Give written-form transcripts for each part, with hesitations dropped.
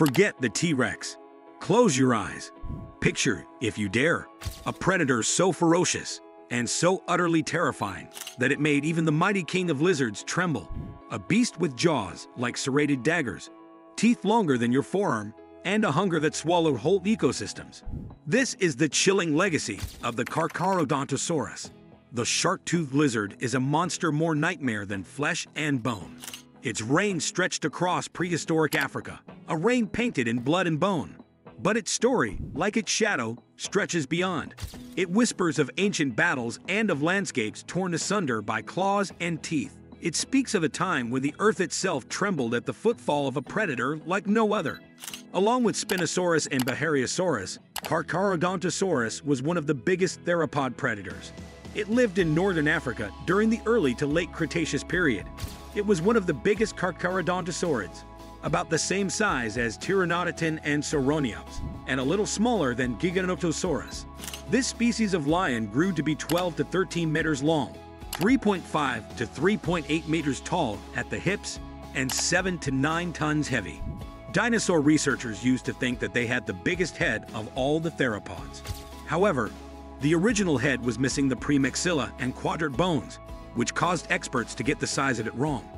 Forget the T-Rex. Close your eyes. Picture, if you dare, a predator so ferocious and so utterly terrifying that it made even the mighty king of lizards tremble. A beast with jaws like serrated daggers, teeth longer than your forearm, and a hunger that swallowed whole ecosystems. This is the chilling legacy of the Carcharodontosaurus. The shark-toothed lizard is a monster more nightmare than flesh and bone. Its reign stretched across prehistoric Africa, a reign painted in blood and bone. But its story, like its shadow, stretches beyond. It whispers of ancient battles and of landscapes torn asunder by claws and teeth. It speaks of a time when the earth itself trembled at the footfall of a predator like no other. Along with Spinosaurus and Bahariasaurus, Carcharodontosaurus was one of the biggest theropod predators. It lived in northern Africa during the early to late Cretaceous period. It was one of the biggest Carcharodontosaurids, about the same size as Tyrannodotin and Sauroniops, and a little smaller than Giganotosaurus. This species of lion grew to be 12 to 13 meters long, 3.5 to 3.8 meters tall at the hips, and 7 to 9 tons heavy. Dinosaur researchers used to think that they had the biggest head of all the theropods. However, the original head was missing the premaxilla and quadrate bones, which caused experts to get the size of it wrong.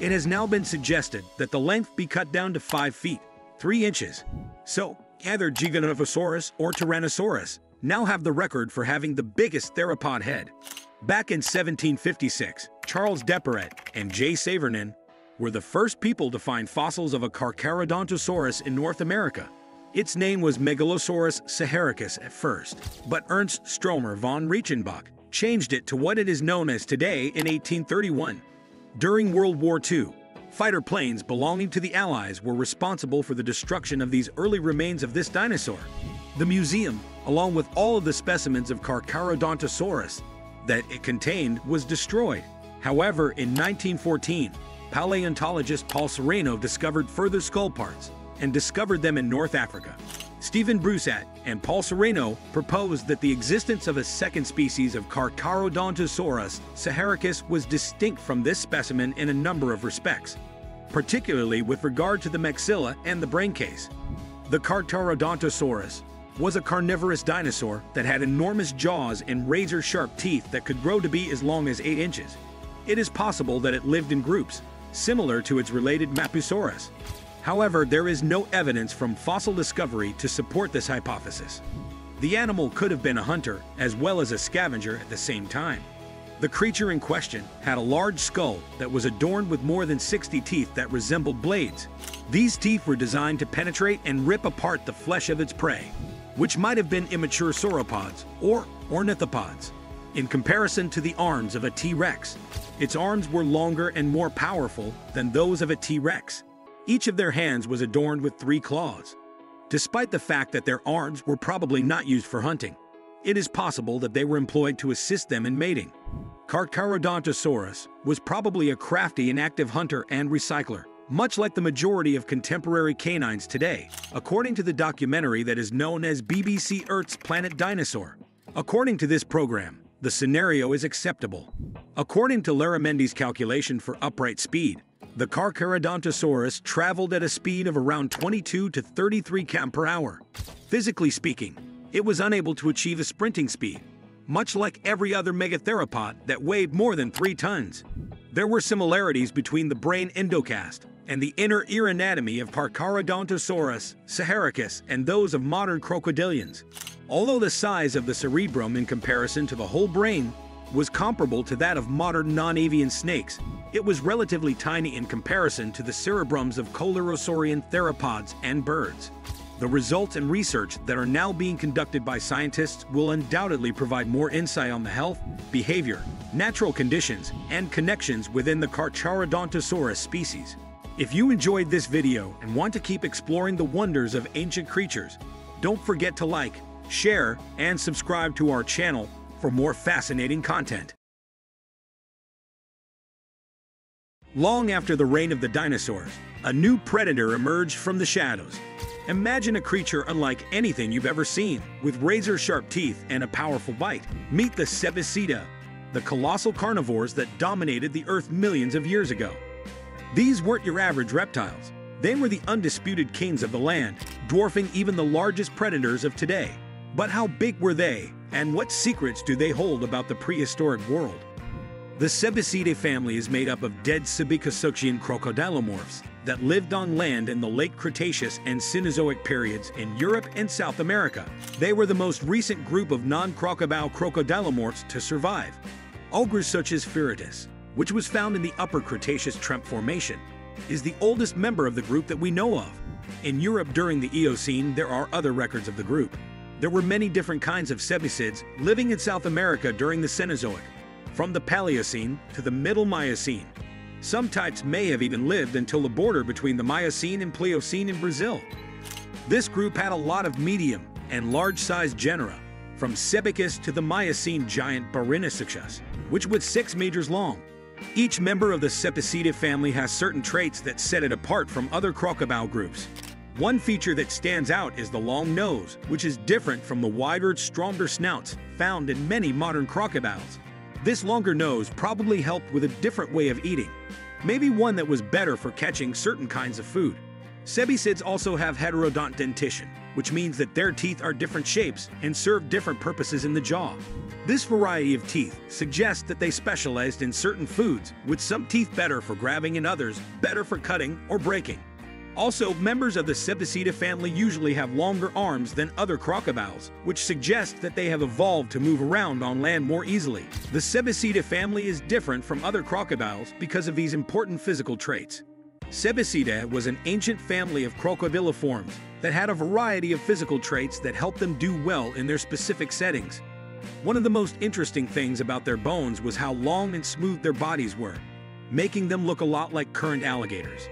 It has now been suggested that the length be cut down to 5 feet, 3 inches. So, either Giganotosaurus or Tyrannosaurus now have the record for having the biggest theropod head. Back in 1756, Charles Deperet and J. Savernin were the first people to find fossils of a Carcharodontosaurus in North America. Its name was Megalosaurus saharicus at first, but Ernst Stromer von Reichenbach changed it to what it is known as today in 1831. During World War II, fighter planes belonging to the Allies were responsible for the destruction of these early remains of this dinosaur. The museum, along with all of the specimens of Carcharodontosaurus that it contained, was destroyed. However, in 1914, paleontologist Paul Sereno discovered further skull parts and discovered them in North Africa. Stephen Brusatte and Paul Sereno proposed that the existence of a second species of Carcharodontosaurus saharicus was distinct from this specimen in a number of respects, particularly with regard to the maxilla and the braincase. The Carcharodontosaurus was a carnivorous dinosaur that had enormous jaws and razor-sharp teeth that could grow to be as long as 8 inches. It is possible that it lived in groups, similar to its related Mapusaurus. However, there is no evidence from fossil discovery to support this hypothesis. The animal could have been a hunter as well as a scavenger at the same time. The creature in question had a large skull that was adorned with more than 60 teeth that resembled blades. These teeth were designed to penetrate and rip apart the flesh of its prey, which might have been immature sauropods or ornithopods. In comparison to the arms of a T-Rex, its arms were longer and more powerful than those of a T-Rex. Each of their hands was adorned with 3 claws. Despite the fact that their arms were probably not used for hunting, it is possible that they were employed to assist them in mating. Carcharodontosaurus was probably a crafty and active hunter and recycler, much like the majority of contemporary canines today, according to the documentary that is known as BBC Earth's Planet Dinosaur. According to this program, the scenario is acceptable. According to Laramendi's calculation for upright speed, the Carcharodontosaurus traveled at a speed of around 22 to 33 km/h. Physically speaking, it was unable to achieve a sprinting speed, much like every other megatheropod that weighed more than 3 tons. There were similarities between the brain endocast and the inner ear anatomy of Carcharodontosaurus saharicus and those of modern crocodilians. Although the size of the cerebrum in comparison to the whole brain was comparable to that of modern non-avian snakes, it was relatively tiny in comparison to the cerebrums of coelurosauran theropods and birds. The results and research that are now being conducted by scientists will undoubtedly provide more insight on the health, behavior, natural conditions, and connections within the Carcharodontosaurus species. If you enjoyed this video and want to keep exploring the wonders of ancient creatures, don't forget to like, share, and subscribe to our channel for more fascinating content. Long after the reign of the dinosaurs, a new predator emerged from the shadows. Imagine a creature unlike anything you've ever seen, with razor-sharp teeth and a powerful bite. Meet the Sebecidae, the colossal carnivores that dominated the Earth millions of years ago. These weren't your average reptiles. They were the undisputed kings of the land, dwarfing even the largest predators of today. But how big were they, and what secrets do they hold about the prehistoric world? The Sebecidae family is made up of dead Sebecosuchian crocodylomorphs that lived on land in the late Cretaceous and Cenozoic periods in Europe and South America. They were the most recent group of non-crocodile crocodylomorphs to survive. Ogresuchus furitus, which was found in the Upper Cretaceous Tremp Formation, is the oldest member of the group that we know of. In Europe during the Eocene, there are other records of the group. There were many different kinds of Sebecids living in South America during the Cenozoic, from the Paleocene to the Middle Miocene. Some types may have even lived until the border between the Miocene and Pliocene in Brazil. This group had a lot of medium and large-sized genera, from Sebecus to the Miocene giant Barinasuchus, which was 6 meters long. Each member of the Sebecidae family has certain traits that set it apart from other crocodile groups. One feature that stands out is the long nose, which is different from the wider, stronger snouts found in many modern crocodiles. This longer nose probably helped with a different way of eating, maybe one that was better for catching certain kinds of food. Sebecids also have heterodont dentition, which means that their teeth are different shapes and serve different purposes in the jaw. This variety of teeth suggests that they specialized in certain foods, with some teeth better for grabbing and others better for cutting or breaking. Also, members of the Sebecidae family usually have longer arms than other crocodiles, which suggests that they have evolved to move around on land more easily. The Sebecidae family is different from other crocodiles because of these important physical traits. Sebecidae was an ancient family of crocodiliforms that had a variety of physical traits that helped them do well in their specific settings. One of the most interesting things about their bones was how long and smooth their bodies were, making them look a lot like current alligators.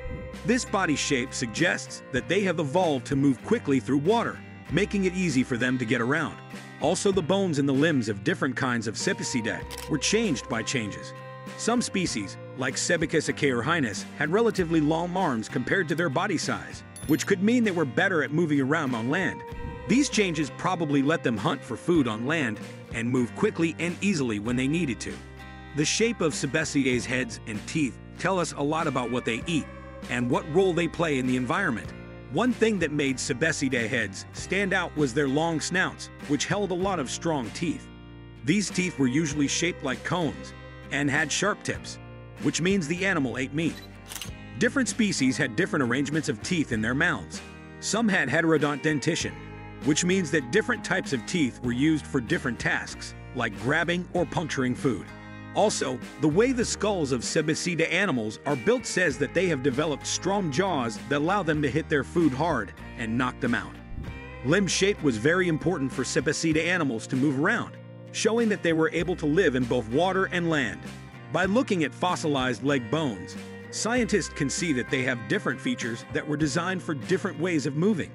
This body shape suggests that they have evolved to move quickly through water, making it easy for them to get around. Also, the bones in the limbs of different kinds of Sebecidae were changed by changes. Some species, like Sebecus acaeorhinus, had relatively long arms compared to their body size, which could mean they were better at moving around on land. These changes probably let them hunt for food on land and move quickly and easily when they needed to. The shape of Sebecidae's heads and teeth tell us a lot about what they eat and what role they play in the environment. One thing that made Sebecidae heads stand out was their long snouts, which held a lot of strong teeth. These teeth were usually shaped like cones and had sharp tips, which means the animal ate meat. Different species had different arrangements of teeth in their mouths. Some had heterodont dentition, which means that different types of teeth were used for different tasks, like grabbing or puncturing food. Also, the way the skulls of Sebecidae animals are built says that they have developed strong jaws that allow them to hit their food hard and knock them out. Limb shape was very important for Sebecidae animals to move around, showing that they were able to live in both water and land. By looking at fossilized leg bones, scientists can see that they have different features that were designed for different ways of moving.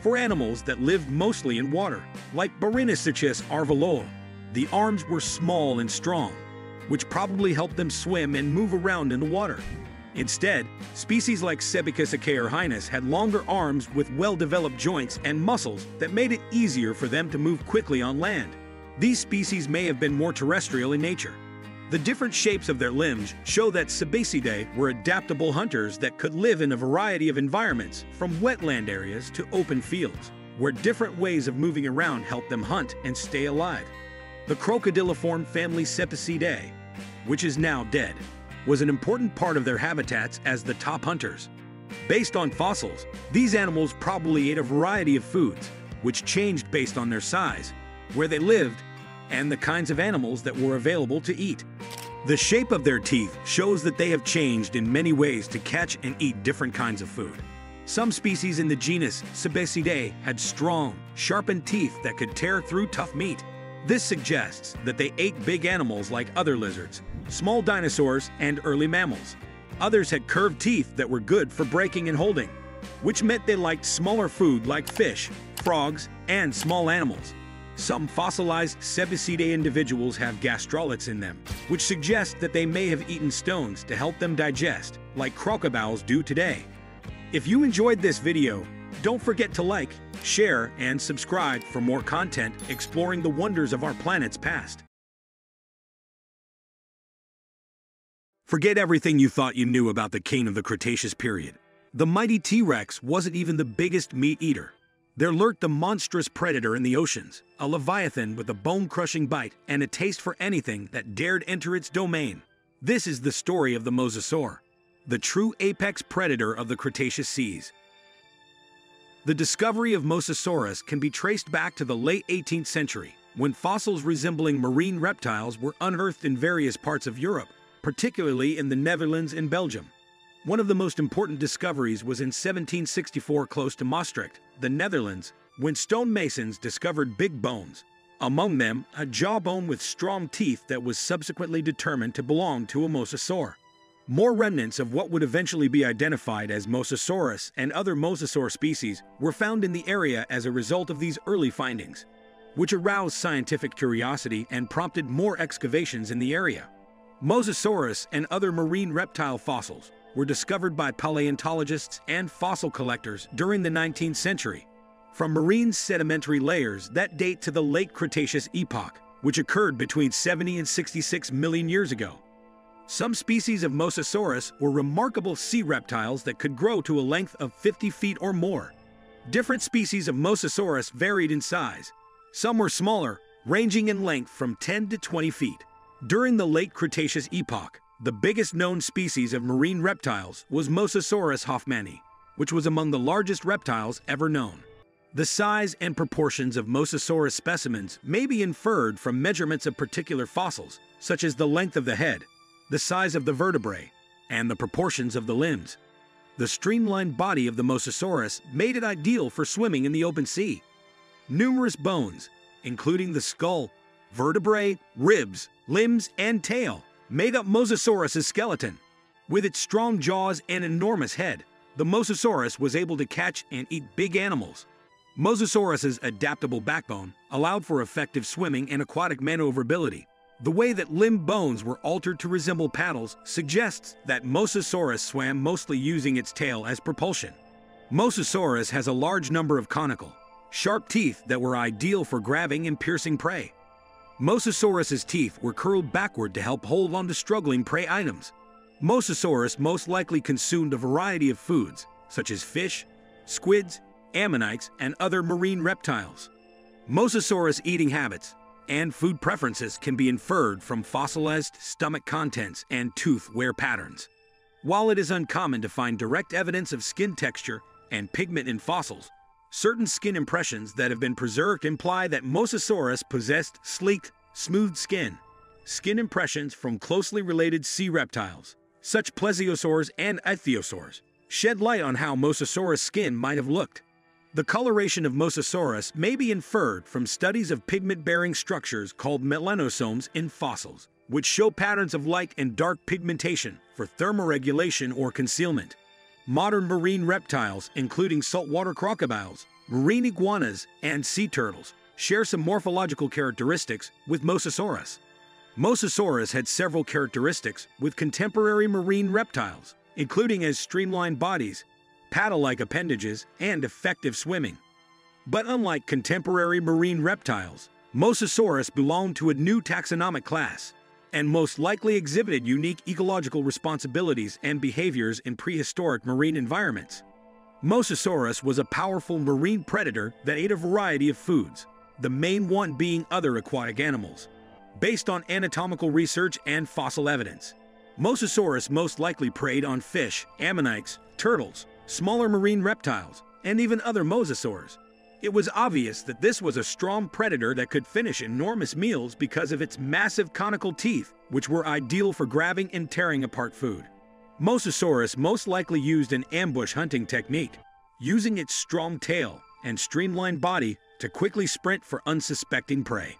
For animals that lived mostly in water, like Barinasuchus arvaloa, the arms were small and strong, which probably helped them swim and move around in the water. Instead, species like Sebecus acaeorhinus had longer arms with well-developed joints and muscles that made it easier for them to move quickly on land. These species may have been more terrestrial in nature. The different shapes of their limbs show that Sebecidae were adaptable hunters that could live in a variety of environments, from wetland areas to open fields, where different ways of moving around helped them hunt and stay alive. The crocodiliform family Sebecidae, which is now dead, was an important part of their habitats as the top hunters. Based on fossils, these animals probably ate a variety of foods, which changed based on their size, where they lived, and the kinds of animals that were available to eat. The shape of their teeth shows that they have changed in many ways to catch and eat different kinds of food. Some species in the genus Sebecidae had strong, sharpened teeth that could tear through tough meat. This suggests that they ate big animals like other lizards, small dinosaurs, and early mammals. Others had curved teeth that were good for breaking and holding, which meant they liked smaller food like fish, frogs, and small animals. Some fossilized Sebecidae individuals have gastrolits in them, which suggests that they may have eaten stones to help them digest, like crocodiles do today. If you enjoyed this video, don't forget to like, share, and subscribe for more content exploring the wonders of our planet's past. Forget everything you thought you knew about the king of the Cretaceous period. The mighty T-Rex wasn't even the biggest meat-eater. There lurked a monstrous predator in the oceans, a leviathan with a bone-crushing bite and a taste for anything that dared enter its domain. This is the story of the Mosasaur, the true apex predator of the Cretaceous seas. The discovery of Mosasaurus can be traced back to the late 18th century, when fossils resembling marine reptiles were unearthed in various parts of Europe, particularly in the Netherlands and Belgium. One of the most important discoveries was in 1764 close to Maastricht, the Netherlands, when stonemasons discovered big bones, among them a jawbone with strong teeth that was subsequently determined to belong to a mosasaur. More remnants of what would eventually be identified as Mosasaurus and other mosasaur species were found in the area as a result of these early findings, which aroused scientific curiosity and prompted more excavations in the area. Mosasaurus and other marine reptile fossils were discovered by paleontologists and fossil collectors during the 19th century, from marine sedimentary layers that date to the late Cretaceous epoch, which occurred between 70 and 66 million years ago. Some species of Mosasaurus were remarkable sea reptiles that could grow to a length of 50 feet or more. Different species of Mosasaurus varied in size. Some were smaller, ranging in length from 10 to 20 feet. During the late Cretaceous epoch, the biggest known species of marine reptiles was Mosasaurus hoffmanni, which was among the largest reptiles ever known. The size and proportions of Mosasaurus specimens may be inferred from measurements of particular fossils, such as the length of the head, the size of the vertebrae, and the proportions of the limbs. The streamlined body of the Mosasaurus made it ideal for swimming in the open sea. Numerous bones, including the skull, vertebrae, ribs, limbs, and tail, made up Mosasaurus' skeleton. With its strong jaws and enormous head, the Mosasaurus was able to catch and eat big animals. Mosasaurus' adaptable backbone allowed for effective swimming and aquatic maneuverability. The way that limb bones were altered to resemble paddles suggests that Mosasaurus swam mostly using its tail as propulsion. Mosasaurus has a large number of conical, sharp teeth that were ideal for grabbing and piercing prey. Mosasaurus' teeth were curled backward to help hold on to struggling prey items. Mosasaurus most likely consumed a variety of foods, such as fish, squids, ammonites, and other marine reptiles. Mosasaurus' eating habits and food preferences can be inferred from fossilized stomach contents and tooth wear patterns. While it is uncommon to find direct evidence of skin texture and pigment in fossils, certain skin impressions that have been preserved imply that Mosasaurus possessed sleek, smooth skin. Skin impressions from closely related sea reptiles, such plesiosaurs and ichthyosaurs, shed light on how Mosasaurus' skin might have looked. The coloration of Mosasaurus may be inferred from studies of pigment-bearing structures called melanosomes in fossils, which show patterns of light and dark pigmentation for thermoregulation or concealment. Modern marine reptiles, including saltwater crocodiles, marine iguanas, and sea turtles, share some morphological characteristics with Mosasaurus. Mosasaurus had several characteristics with contemporary marine reptiles, including its streamlined bodies, paddle-like appendages, and effective swimming. But unlike contemporary marine reptiles, Mosasaurus belonged to a new taxonomic class, and most likely exhibited unique ecological responsibilities and behaviors in prehistoric marine environments. Mosasaurus was a powerful marine predator that ate a variety of foods, the main one being other aquatic animals. Based on anatomical research and fossil evidence, Mosasaurus most likely preyed on fish, ammonites, turtles, smaller marine reptiles, and even other mosasaurs. It was obvious that this was a strong predator that could finish enormous meals because of its massive conical teeth, which were ideal for grabbing and tearing apart food. Mosasaurus most likely used an ambush hunting technique, using its strong tail and streamlined body to quickly sprint for unsuspecting prey.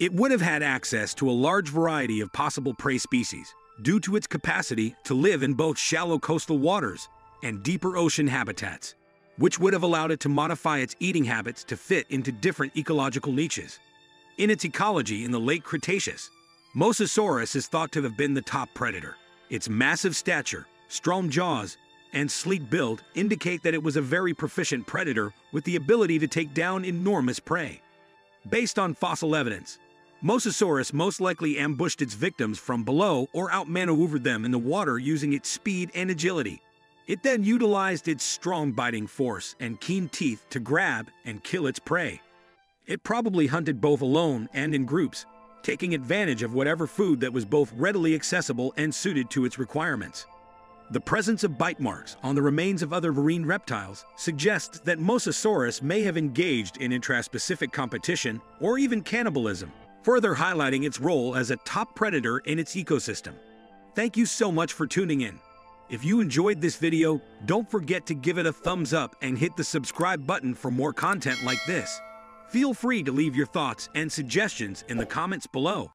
It would have had access to a large variety of possible prey species due to its capacity to live in both shallow coastal waters and deeper ocean habitats, which would have allowed it to modify its eating habits to fit into different ecological niches. In its ecology in the late Cretaceous, Mosasaurus is thought to have been the top predator. Its massive stature, strong jaws, and sleek build indicate that it was a very proficient predator with the ability to take down enormous prey. Based on fossil evidence, Mosasaurus most likely ambushed its victims from below or outmaneuvered them in the water using its speed and agility. It then utilized its strong biting force and keen teeth to grab and kill its prey. It probably hunted both alone and in groups, taking advantage of whatever food that was both readily accessible and suited to its requirements. The presence of bite marks on the remains of other marine reptiles suggests that Mosasaurus may have engaged in intraspecific competition or even cannibalism, further highlighting its role as a top predator in its ecosystem. Thank you so much for tuning in. If you enjoyed this video, don't forget to give it a thumbs up and hit the subscribe button for more content like this. Feel free to leave your thoughts and suggestions in the comments below.